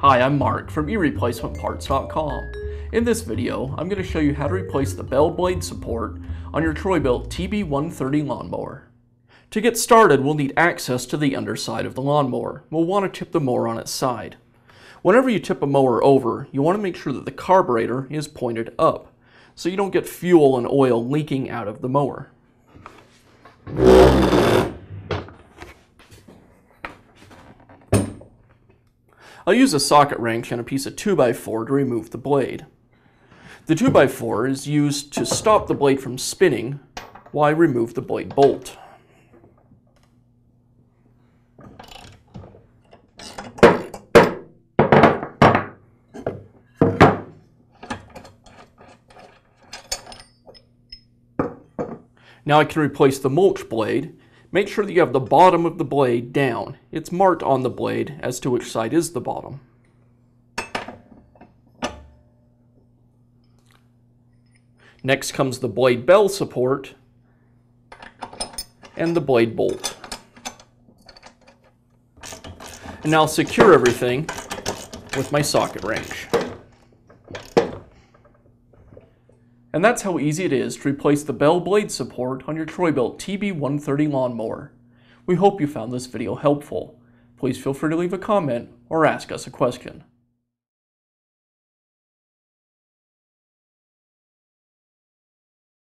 Hi, I'm Mark from eReplacementParts.com. In this video, I'm going to show you how to replace the bell blade support on your Troy-Bilt TB130 lawnmower. To get started, we'll need access to the underside of the lawnmower. We'll want to tip the mower on its side. Whenever you tip a mower over, you want to make sure that the carburetor is pointed up, so you don't get fuel and oil leaking out of the mower. I'll use a socket wrench and a piece of 2x4 to remove the blade. The 2x4 is used to stop the blade from spinning while I remove the blade bolt. Now I can replace the mulch blade. Make sure that you have the bottom of the blade down. It's marked on the blade as to which side is the bottom. Next comes the blade bell support and the blade bolt. And now I'll secure everything with my socket wrench. And that's how easy it is to replace the bell blade support on your Troy-Bilt TB130 lawnmower. We hope you found this video helpful. Please feel free to leave a comment or ask us a question.